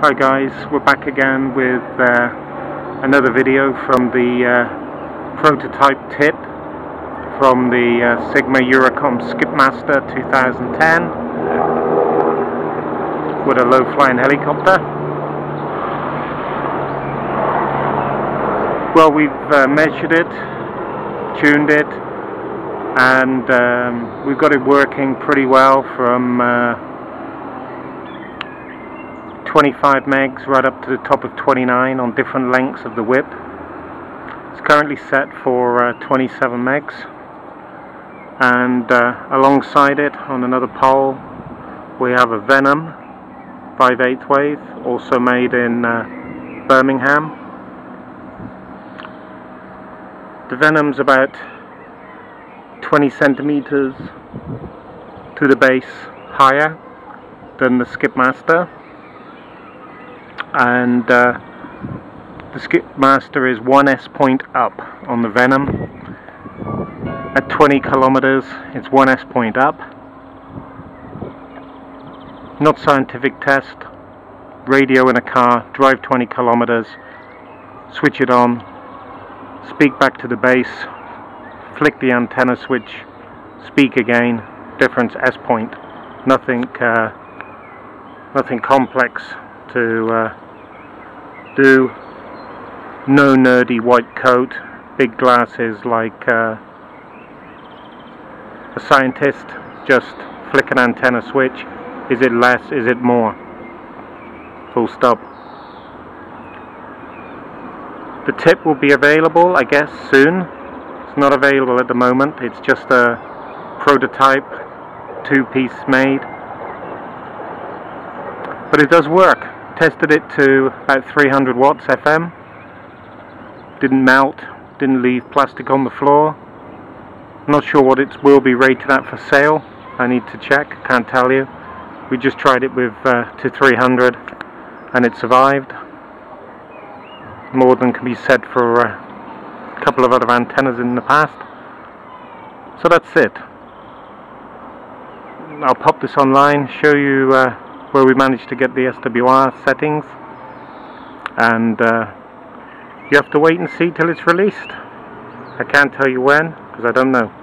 Hi guys, we're back again with another video from the prototype tip from the Sigma Eurocom Skipmaster 2010 with a low-flying helicopter. Well, we've measured it, tuned it, and we've got it working pretty well from 25 megs right up to the top of 29 on different lengths of the whip. It's currently set for 27 megs, and alongside it on another pole we have a Venom 5/8 wave, also made in Birmingham. The Venom's about 20 centimeters to the base higher than the Skipmaster, and the Skipmaster is 1S point up on the Venom. At 20 kilometers it's 1S point up. Not scientific test, radio in a car, drive 20 kilometers, switch it on, speak back to the base, flick the antenna switch, speak again, difference S point. Nothing complex to do. No nerdy white coat, big glasses like a scientist. Just flick an antenna switch. Is it less? Is it more? Full stop. The tip will be available, I guess, soon. It's not available at the moment. It's just a prototype, two-piece made, but it does work. Tested it to about 300 watts FM, didn't melt, didn't leave plastic on the floor. Not sure what it will be rated at for sale, I need to check, can't tell you. We just tried it with to 300 and it survived. More than can be said for a couple of other antennas in the past. So that's it. I'll pop this online, show you where we managed to get the SWR settings, and you have to wait and see till it's released. I can't tell you when because I don't know.